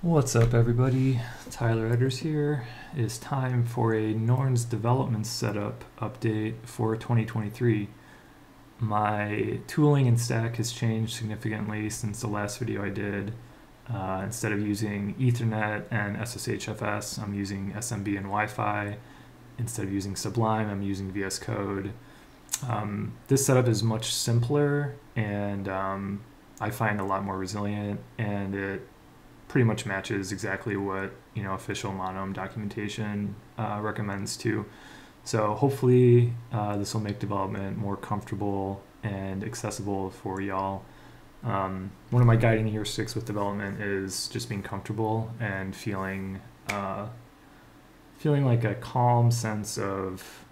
What's up everybody, Tyler Etters here. It is time for a Norns development setup update for 2023. My tooling and stack has changed significantly since the last video I did. Instead of using Ethernet and SSHFS, I'm using SMB and Wi-Fi. Instead of using Sublime, I'm using VS Code. This setup is much simpler and I find a lot more resilient, and it pretty much matches exactly what official Monome documentation recommends too. So hopefully this will make development more comfortable and accessible for y'all. One of my guiding heuristics with development is just being comfortable and feeling feeling like a calm sense of,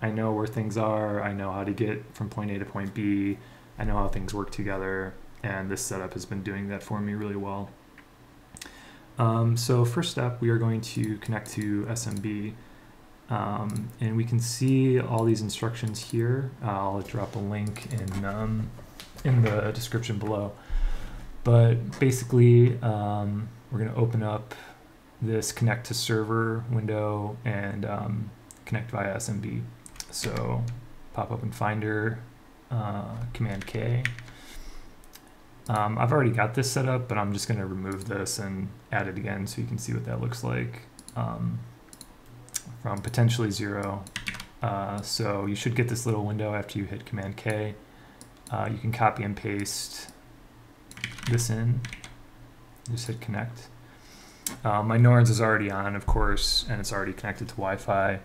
I know where things are, I know how to get from point A to point B, I know how things work together, and this setup has been doing that for me really well. So first up, we are going to connect to SMB, and we can see all these instructions here. I'll drop a link in the description below. But basically, we're going to open up this connect to server window and connect via SMB. So pop open Finder, Command-K. I've already got this set up, but I'm just going to remove this and add it again so you can see what that looks like from potentially zero. So you should get this little window after you hit Command-K. You can copy and paste this in. Just hit connect. My Norns is already on, of course, and it's already connected to Wi-Fi.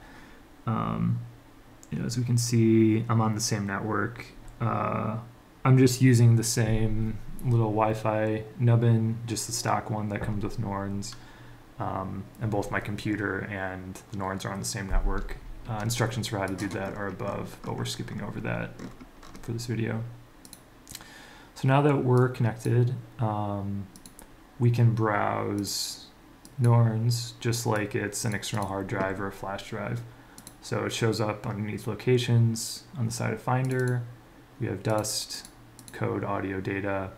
As we can see, I'm on the same network. I'm just using the same little Wi-Fi nubbin, just the stock one that comes with Norns, and both my computer and the Norns are on the same network. Instructions for how to do that are above, but we're skipping over that for this video. So now that we're connected, we can browse Norns just like it's an external hard drive or a flash drive. So it shows up underneath locations on the side of Finder. We have dust, code, audio, data.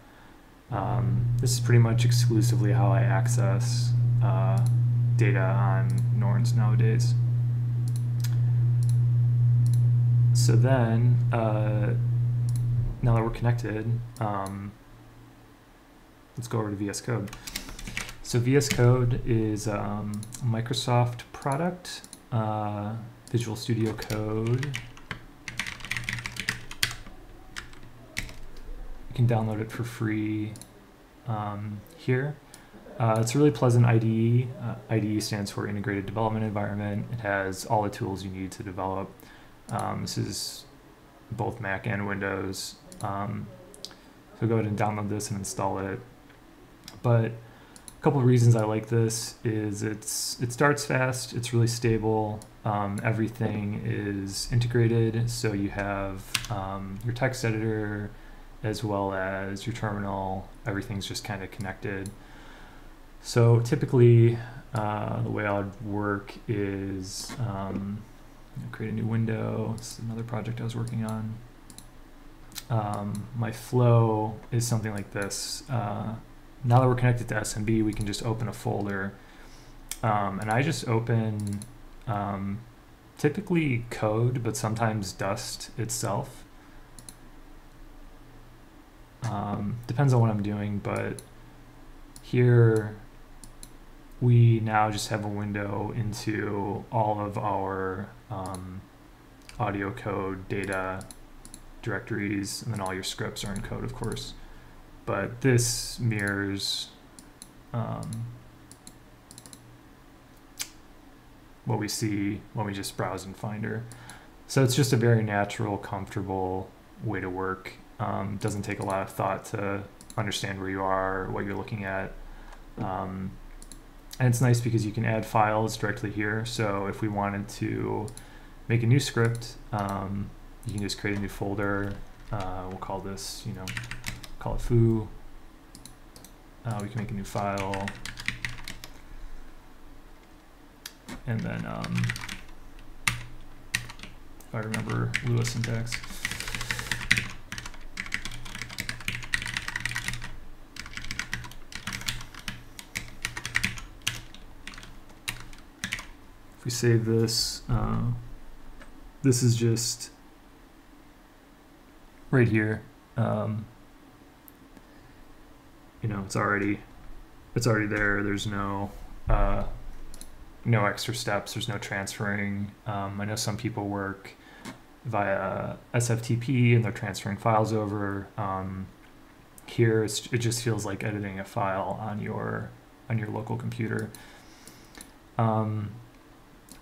This is pretty much exclusively how I access data on Norns nowadays. So then, now that we're connected, let's go over to VS Code. So VS Code is a Microsoft product, Visual Studio Code. Can download it for free here. It's a really pleasant IDE. IDE stands for Integrated Development Environment. It has all the tools you need to develop. This is both Mac and Windows. So go ahead and download this and install it. But a couple of reasons I like this is it starts fast, it's really stable, everything is integrated, so you have your text editor, as well as your terminal, everything's just kind of connected. So typically the way I would work is create a new window. It's another project I was working on. My flow is something like this. Now that we're connected to SMB, we can just open a folder. And I just open typically code, but sometimes dust itself. Depends on what I'm doing, but here we now just have a window into all of our audio code, data, directories, and then all your scripts are in code, of course. But this mirrors what we see when we just browse in Finder. So it's just a very natural, comfortable way to work. Doesn't take a lot of thought to understand where you are, what you're looking at. And it's nice because you can add files directly here. So if we wanted to make a new script, you can just create a new folder. We'll call this, call it foo. We can make a new file. And then, if I remember Lua syntax. we save this, this is just right here. You know, it's already there. There's no no extra steps. There's no transferring. I know some people work via SFTP and they're transferring files over. Here, it just feels like editing a file on your local computer.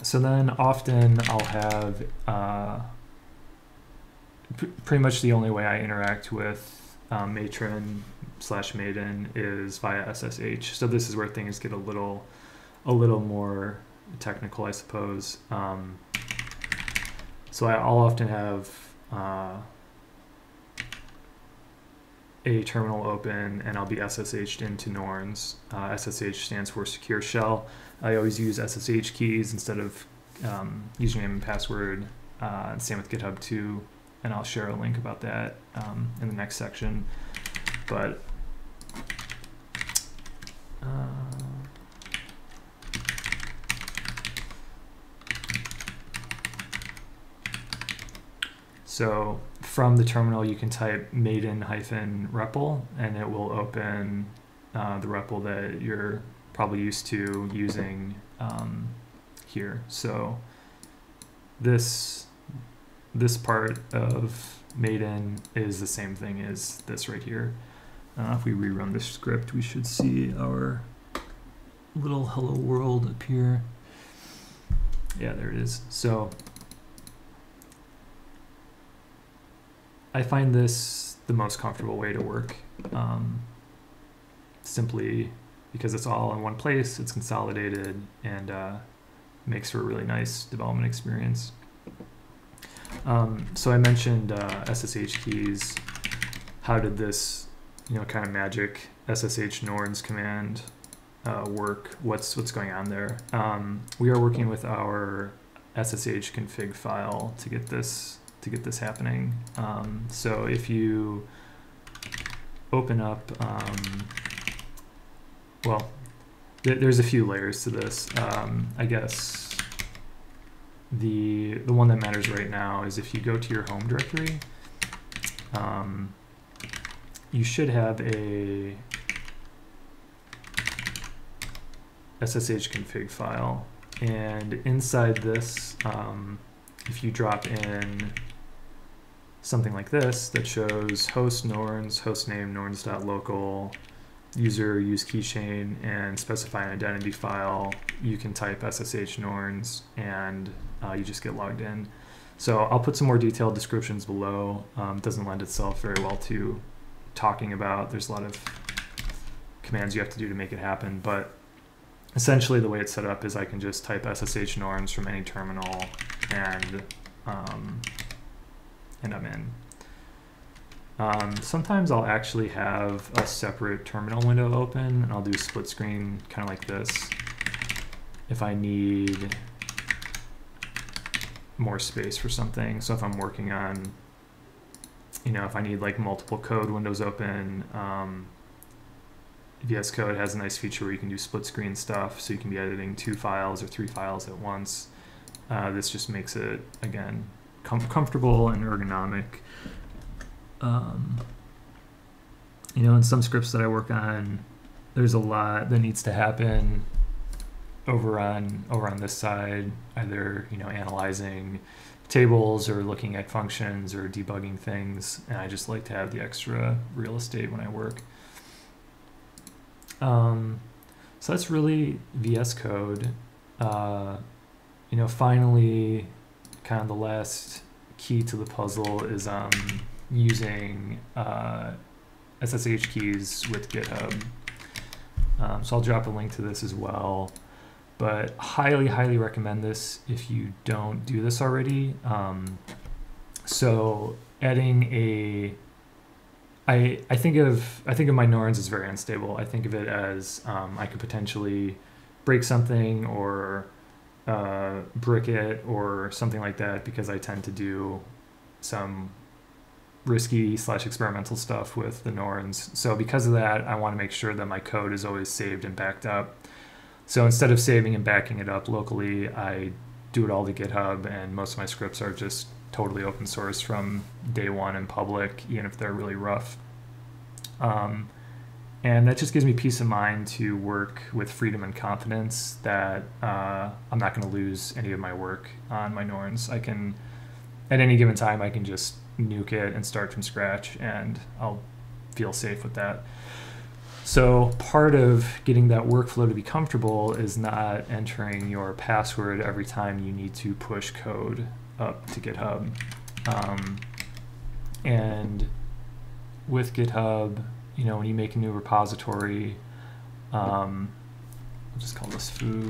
So then often I'll have pretty much the only way I interact with Matron / Maiden is via SSH. So this is where things get a little more technical, I suppose. So I'll often have a terminal open and I'll be SSH'd into Norns. SSH stands for secure shell. I always use SSH keys instead of username and password. Same with GitHub too, and I'll share a link about that in the next section. But so from the terminal, you can type maiden-REPL, and it will open the REPL that you're probably used to using here. So this part of Maiden is the same thing as this right here. If we rerun the script, we should see our little hello world appear. Yeah, there it is. So I find this the most comfortable way to work, simply because it's all in one place, it's consolidated, and makes for a really nice development experience. So I mentioned SSH keys. How did this, kind of magic SSH Norns command work? What's going on there? We are working with our SSH config file to get this. Happening. So if you open up, well, there's a few layers to this. I guess the one that matters right now is if you go to your home directory, you should have a SSH config file, and inside this, if you drop in something like this that shows host norns, hostname norns.local, user use keychain, and specify an identity file, you can type SSH norns and you just get logged in. So I'll put some more detailed descriptions below. It doesn't lend itself very well to talking about. There's a lot of commands you have to do to make it happen, but essentially the way it's set up is I can just type SSH norns from any terminal and I'm in. Sometimes I'll actually have a separate terminal window open, and I'll do split screen, kind of like this, if I need more space for something. So if I'm working on, if I need like multiple code windows open, VS Code has a nice feature where you can do split screen stuff, so you can be editing 2 files or 3 files at once. This just makes it, again, comfortable and ergonomic. In some scripts that I work on, there's a lot that needs to happen over on this side, either analyzing tables or looking at functions or debugging things, and I just like to have the extra real estate when I work. So that's really VS Code. Finally, kind of the last key to the puzzle is using SSH keys with GitHub. So I'll drop a link to this as well, but highly recommend this if you don't do this already. So adding I think of my Norns as very unstable. I think of it as I could potentially break something or brick it or something like that, because I tend to do some risky / experimental stuff with the Norns. So because of that, I want to make sure that my code is always saved and backed up. So instead of saving and backing it up locally, I do it all to GitHub, and most of my scripts are just totally open source from day one in public, even if they're really rough. And that just gives me peace of mind to work with freedom and confidence that I'm not going to lose any of my work on my Norns. I can, at any given time, I can just nuke it and start from scratch, and I'll feel safe with that. So part of getting that workflow to be comfortable is not entering your password every time you need to push code up to GitHub. And with GitHub, you know, when you make a new repository, I'll just call this foo.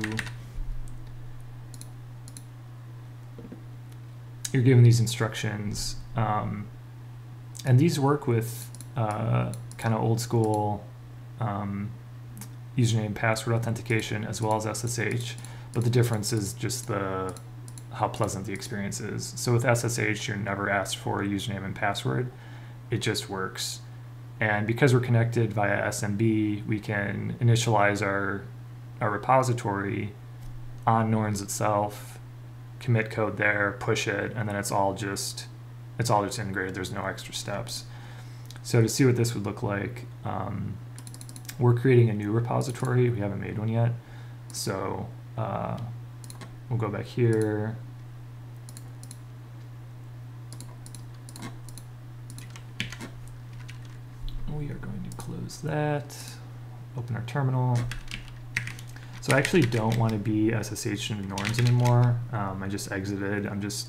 You're given these instructions, and these work with kind of old school username password authentication as well as SSH, but the difference is just how pleasant the experience is. So with SSH, you're never asked for a username and password. It just works. And because we're connected via SMB, we can initialize our repository on Norns itself, commit code there, push it, and then it's all just integrated. There's no extra steps. So to see what this would look like, we're creating a new repository. We haven't made one yet. So we'll go back here. We are going to close that, open our terminal. So I actually don't want to be SSH into Norns anymore. I just exited. I'm just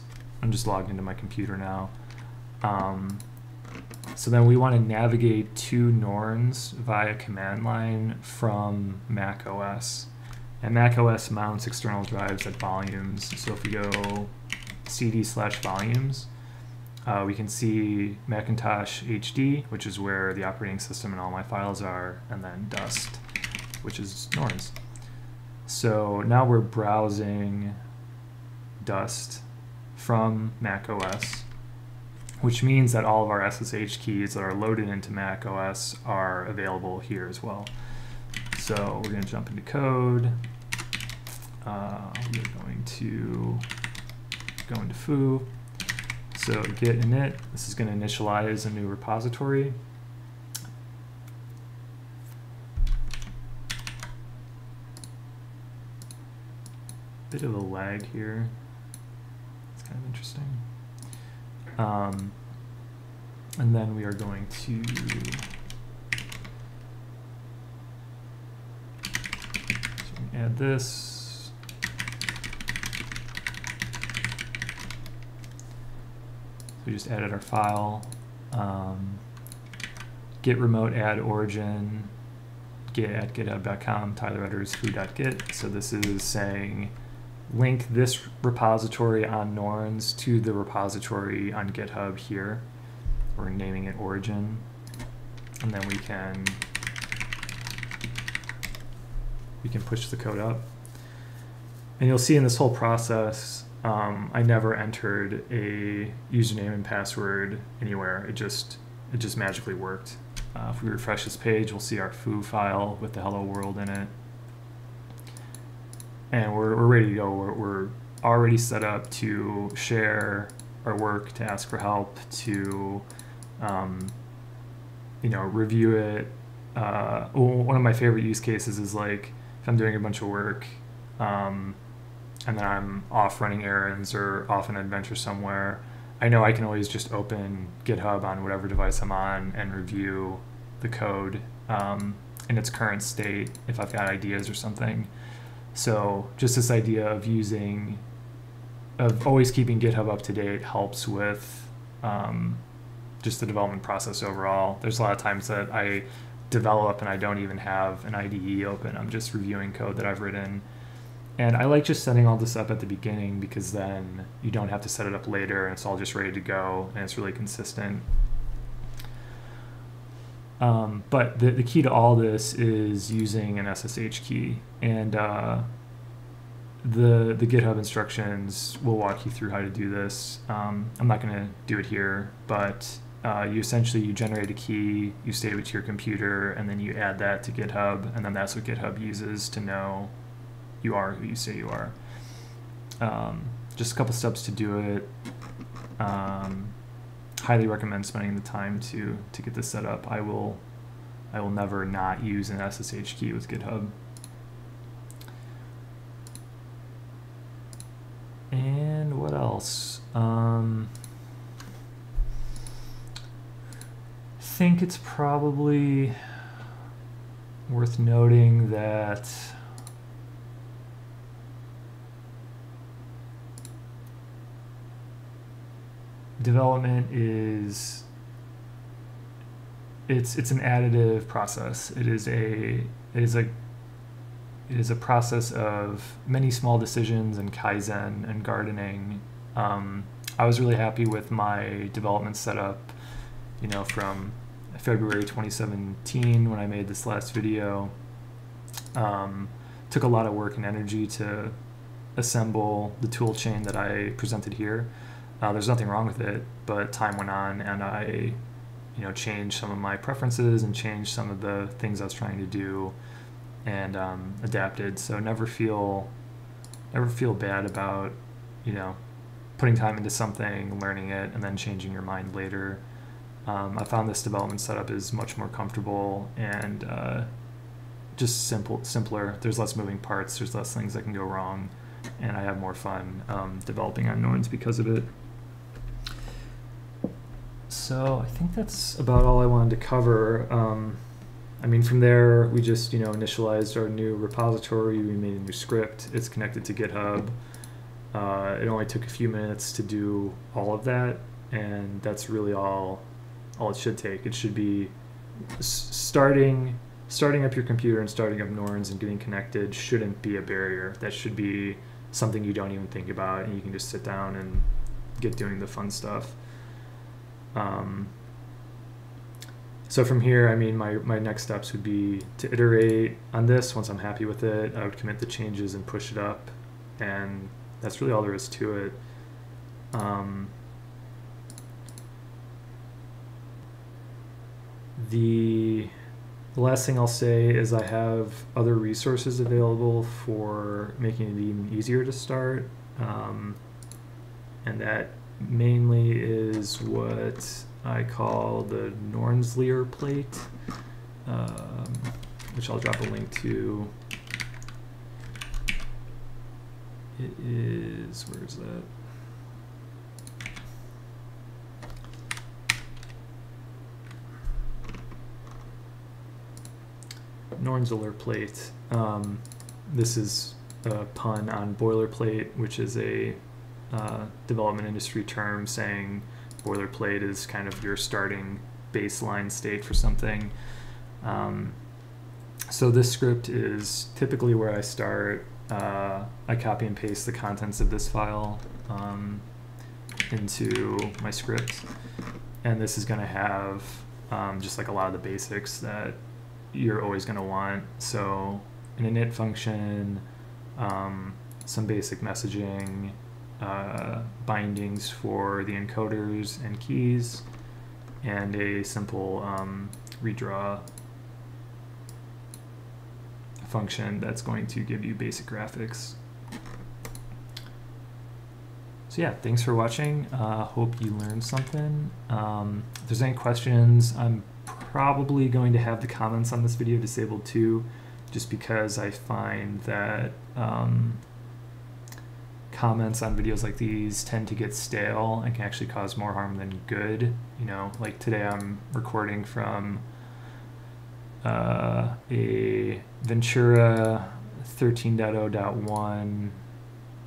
logged into my computer now. So then we want to navigate to Norns via command line from Mac OS. And Mac OS mounts external drives at volumes. So if we go cd/volumes, we can see Macintosh HD, which is where the operating system and all my files are, and then dust, which is Norns. So now we're browsing dust from Mac OS, which means that all of our SSH keys that are loaded into Mac OS are available here as well. So we're going to jump into code. We're going to go into foo. So git init, this is going to initialize a new repository. Bit of a lag here. It's kind of interesting. And then we are going to add this. We just added our file. Git remote add origin, git at github.com, Tyler Etters, foo.git. So this is saying, link this repository on Norns to the repository on GitHub here. We're naming it origin. And then we can push the code up. And you'll see in this whole process, I never entered a username and password anywhere. It just magically worked. If we refresh this page, we'll see our foo file with the hello world in it. And we're ready to go. We're already set up to share our work, to ask for help, to you know, review it. One of my favorite use cases is like if I'm doing a bunch of work and then I'm off running errands or off an adventure somewhere, I know I can always just open GitHub on whatever device I'm on and review the code in its current state if I've got ideas or something. So just this idea of always keeping GitHub up to date helps with just the development process overall. There's a lot of times that I develop and I don't even have an IDE open. I'm just reviewing code that I've written. And I like just setting all this up at the beginning because then you don't have to set it up later and it's all just ready to go and it's really consistent. But the key to all this is using an SSH key, and the GitHub instructions will walk you through how to do this. I'm not going to do it here, but you generate a key, you save it to your computer, and then you add that to GitHub, and then that's what GitHub uses to know you are who you say you are. Just a couple steps to do it. Highly recommend spending the time to get this set up. I will never not use an SSH key with GitHub. And what else? I think it's probably worth noting that development is it's an additive process. It is a process of many small decisions and Kaizen and gardening. I was really happy with my development setup, you know, from February 2017 when I made this last video. Took a lot of work and energy to assemble the tool chain that I presented here. There's nothing wrong with it, but time went on and I, you know, changed some of my preferences and changed some of the things I was trying to do, and adapted. So never feel bad about, you know, putting time into something, learning it, and then changing your mind later. I found this development setup is much more comfortable and just simpler. There's less moving parts. There's less things that can go wrong, and I have more fun developing on Norns because of it. So I think that's about all I wanted to cover. I mean, from there we just, you know, initialized our new repository. We made a new script. It's connected to GitHub. It only took a few minutes to do all of that, and that's really all it should take. It should be starting up your computer and starting up Norns and getting connected shouldn't be a barrier. That should be something you don't even think about, and you can just sit down and get doing the fun stuff. So from here, I mean, my next steps would be to iterate on this. Once I'm happy with it, I would commit the changes and push it up, and that's really all there is to it. The last thing I'll say is I have other resources available for making it even easier to start, and that mainly is what I call the Nornsilerplate, which I'll drop a link to. It is, where is that? Nornsilerplate. This is a pun on boilerplate, which is a development industry term saying boilerplate is kind of your starting baseline state for something. So this script is typically where I start. I copy and paste the contents of this file into my script, and this is going to have just like a lot of the basics that you're always going to want. So an init function, some basic messaging, bindings for the encoders and keys, and a simple redraw function that's going to give you basic graphics. So yeah, thanks for watching. Hope you learned something. If there's any questions, I'm probably going to have the comments on this video disabled too, just because I find that comments on videos like these tend to get stale and can actually cause more harm than good. You know, like today I'm recording from a Ventura 13.0.1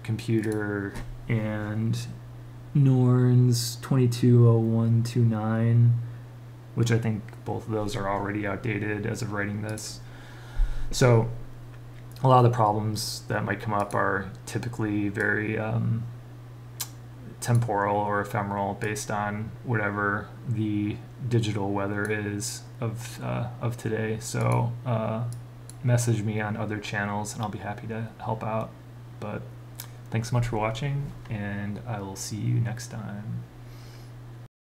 computer and Norns 22.01.29, which I think both of those are already outdated as of writing this. So a lot of the problems that might come up are typically very temporal or ephemeral, based on whatever the digital weather is of today. So message me on other channels and I'll be happy to help out. But thanks so much for watching, and I will see you next time.